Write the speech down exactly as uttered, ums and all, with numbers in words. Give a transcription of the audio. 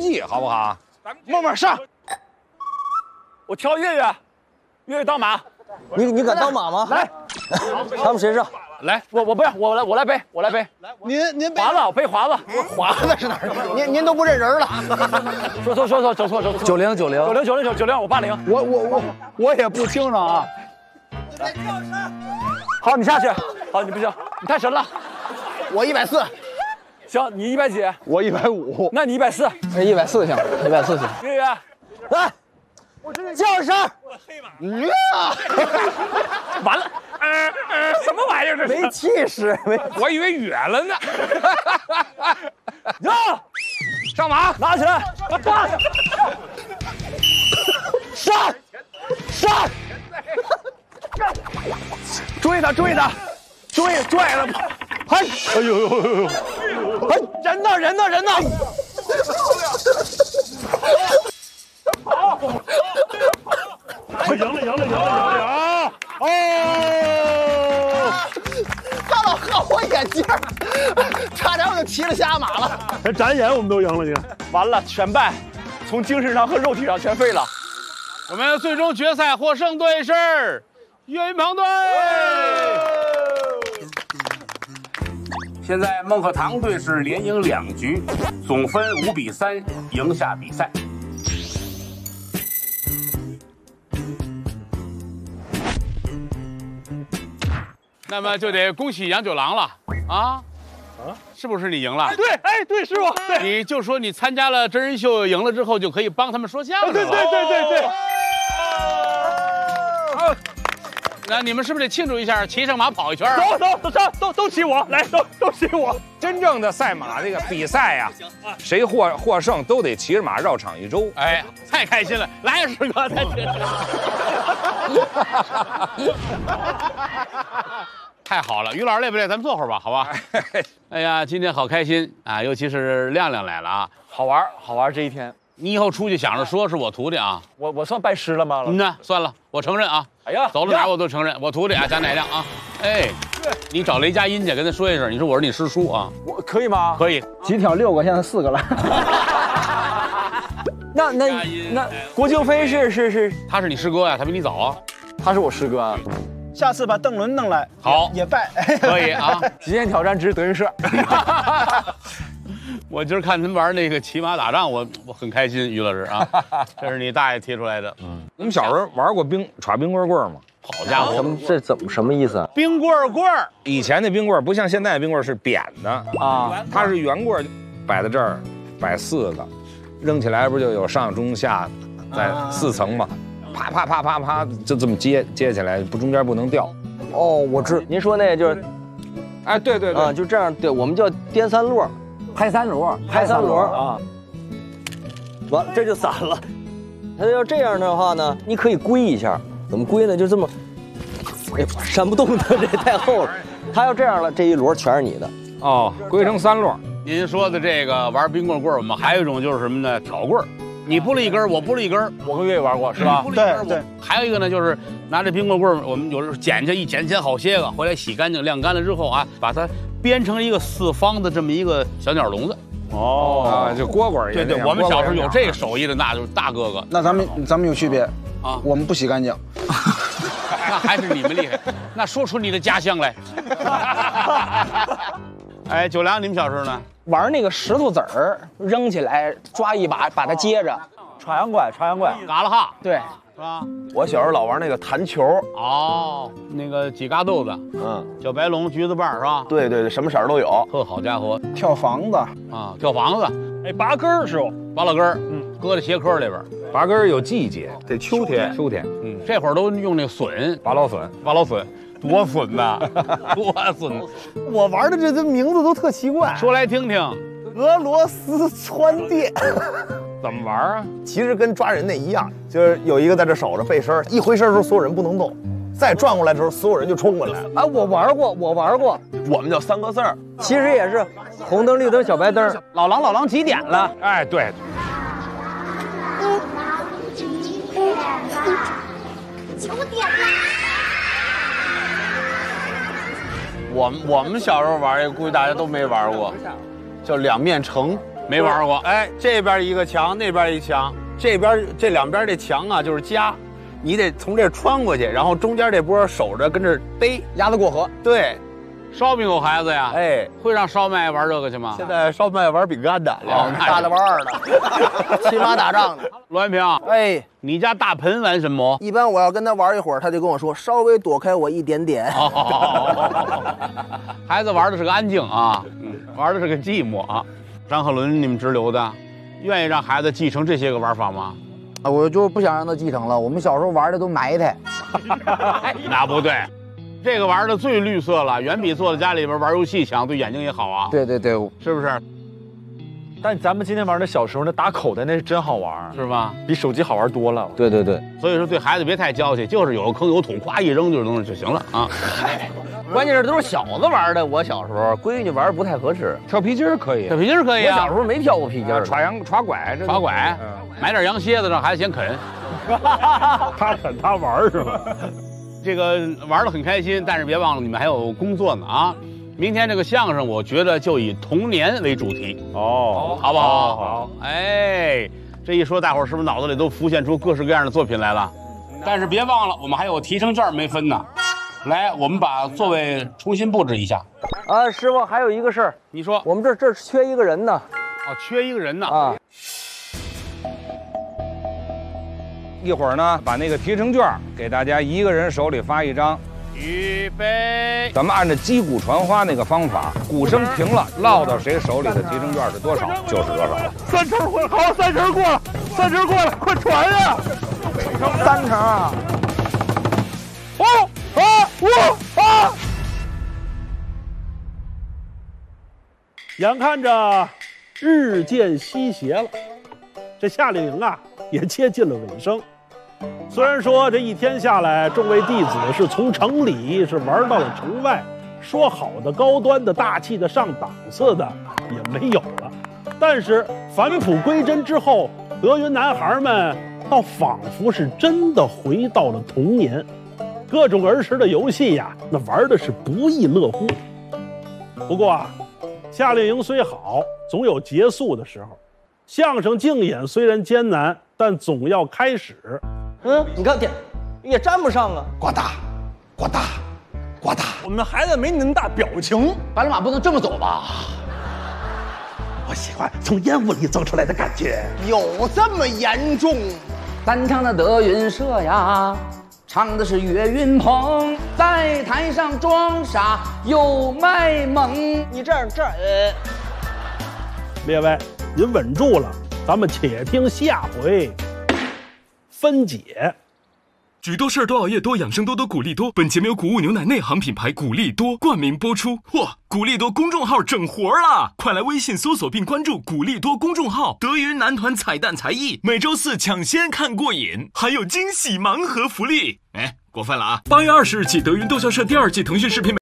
奇迹，好不好？咱们默默上，我挑月月，月月当马，你你敢当马吗？来，咱们谁上？来，我我不要，我来我来背，我来背。您您背华子，我背华子。华子是哪儿的？您您都不认人了。说错说错走错走错。九零九零九零九零九九零，我八零。我我我我也不清楚啊。好，你下去。好，你不行，你太神了。我一百四。 行，你一百几？我一百五。那你一百四？一百四行，一百四行。月月，来，叫一声。完了，呃呃，什么玩意儿这是？没气势，没。我以为远了呢。呀，上马，拿起来，上，上，上，追他，追他，追，拽了，嗨，哎呦呦呦呦！ 哎，人呢？人呢？人呢？跑！赢了！赢了！赢了！赢了！哦！他老薅我眼镜，差点我就骑了瞎马了。这展演我们都赢了，你看。完了，全败，从精神上和肉体上全废了。我们最终决赛获胜队是岳云鹏队。 现在孟鹤堂队是连赢两局，总分五比三赢下比赛。那么就得恭喜杨九郎了啊！啊，是不是你赢了？哎、对，哎对，师傅，对，你就说你参加了真人秀赢了之后，就可以帮他们说相声了。对对对对对。哦啊 那你们是不是得庆祝一下，骑上马跑一圈、啊？走走走，都都骑我，来都都骑我！真正的赛马这个比赛呀、啊，谁获获胜都得骑着马绕场一周。哎，太开心了！来，师哥，太开心了！太好了，于老师累不累？咱们坐会儿吧，好吧？哎呀，今天好开心啊！尤其是亮亮来了啊，好玩好玩这一天。 你以后出去想着说是我徒弟啊，我我算拜师了吗？嗯呐，算了，我承认啊。哎呀，走到哪我都承认，我徒弟啊，贾乃亮啊。哎，你找雷佳音去，跟他说一声，你说我是你师叔啊。我可以吗？可以。几挑六个，现在四个了。那那那，郭京飞是是是，他是你师哥呀，他比你早啊。他是我师哥啊。下次把邓伦弄来，好也拜。可以啊，极限挑战之德云社。 我今儿看他们玩那个骑马打仗，我我很开心，于老师啊，这是你大爷踢出来的。嗯，你们小时候玩过冰耍冰棍棍吗？好家伙，这怎么什么意思啊？冰棍棍，以前的冰棍不像现在的冰棍是扁的啊，它是圆棍，摆在这儿，摆四个，扔起来不就有上中下，在四层嘛，啪啪啪啪啪就这么接接起来，不中间不能掉。哦，我知，您说那就是，哎，对对对，啊，就这样，对我们叫颠三摞。 拍三摞，拍三摞啊！完了，这就散了。他要这样的话呢，你可以归一下，怎么归呢？就这么，哎，闪不动的，这太厚了。他要这样了，这一摞全是你的哦，归成三摞。您说的这个玩冰棍棍，我们还有一种就是什么呢？挑棍儿，你不立一根，我不立一根，我跟月月玩过是吧？对对。还有一个呢，就是拿着冰棍棍，我们有时候捡去一捡，捡好些个，回来洗干净、晾干了之后啊，把它。 编成一个四方的这么一个小鸟笼子，哦，就蝈蝈也对对，我们小时候有这手艺的，那就是大哥哥。那咱们咱们有区别啊，我们不洗干净，那还是你们厉害。那说出你的家乡来。哎，九良，你们小时候呢？玩那个石头子儿，扔起来抓一把，把它接着，朝阳怪，朝阳怪，嘎啦哈，对。 是吧？我小时候老玩那个弹球哦，那个几嘎豆子，嗯，小白龙、橘子瓣是吧？对对对，什么色儿都有。呵，好家伙！跳房子啊，跳房子！哎，拔根儿是不？拔了根儿，嗯，搁在鞋壳里边。拔根儿有季节，得秋天。秋天，嗯，这会儿都用那笋，拔老笋，拔老笋，多笋呐，多笋！我玩的这这名字都特奇怪，说来听听。俄罗斯穿电。 怎么玩啊？其实跟抓人那一样，就是有一个在这守着背身，一回身的时候所有人不能动，再转过来的时候所有人就冲过来。哎、啊，我玩过，我玩过，我们叫三个字儿，其实也是红灯、绿灯、小白灯。老狼，老狼几点了？哎，对。老狼几点了？九点了。我们我们小时候玩这个，估计大家都没玩过，叫两面城。没玩过。哎，这边一个墙，那边一墙，这边这两边这墙啊就是家，你得从这穿过去，然后中间这波守着跟这逮，鸭子过河。对。 烧饼有孩子呀，哎，会让烧麦玩这个去吗？现在烧麦玩饼干的，两个大的玩二的，骑马打仗的。罗元平，哎，你家大盆玩什么？一般我要跟他玩一会儿，他就跟我说稍微躲开我一点点。好好好，孩子玩的是个安静啊，玩的是个寂寞啊。张鹤伦，你们直流的，愿意让孩子继承这些个玩法吗？啊，我就不想让他继承了。我们小时候玩的都埋汰，那不对。 这个玩的最绿色了，远比坐在家里边玩游戏强，对眼睛也好啊。对对对，是不是？但咱们今天玩的小时候那打口袋那是真好玩，是吧？比手机好玩多了。对对对，所以说对孩子别太娇气，就是有坑有土，咵一扔就是东西就行了啊。嗨，关键是都是小子玩的，我小时候闺女玩不太合适。跳皮筋可以，跳皮筋可以啊。我小时候没跳过皮筋，耍羊耍拐，耍拐，买点羊蝎子让孩子先啃。他啃他玩是吧？ 这个玩得很开心，但是别忘了你们还有工作呢啊！明天这个相声，我觉得就以童年为主题哦，好不好？好，哎，这一说，大伙儿是不是脑子里都浮现出各式各样的作品来了？但是别忘了，我们还有提成券没分呢。来，我们把座位重新布置一下。啊，师傅，还有一个事儿，你说我们这这缺一个人呢？啊，缺一个人呢？啊。 一会儿呢，把那个提成券给大家，一个人手里发一张。预备，咱们按照击鼓传花那个方法，鼓声停了，落到谁手里的提成券是多少，就是多少。三成过了，好，三成过了，三成过了，快传呀！三成啊！五啊五啊！眼看着日渐西斜了，这夏令营啊也接近了尾声。 虽然说这一天下来，众位弟子是从城里是玩到了城外，说好的高端的、大气的、上档次的也没有了，但是返璞归真之后，德云男孩们倒仿佛是真的回到了童年，各种儿时的游戏呀，那玩的是不亦乐乎。不过啊，夏令营虽好，总有结束的时候；相声竞演虽然艰难，但总要开始。 嗯，你看，也沾不上啊！呱嗒，呱嗒，呱嗒。我们孩子没你那么大表情，白龙马不能这么走吧？我喜欢从烟雾里走出来的感觉。有这么严重？咱唱的德云社呀，唱的是岳云鹏在台上装傻又卖萌。你这儿这儿，呃，列位，您稳住了，咱们且听下回。 分解，举多事儿多熬夜多养生多多古力多。本节目由谷物牛奶内行品牌古力多冠名播出。嚯，古力多公众号整活儿啦！快来微信搜索并关注古力多公众号，德云男团彩蛋才艺，每周四抢先看过瘾，还有惊喜盲盒福利。哎，过分了啊！八月二十日起，德云逗笑社第二季腾讯视频。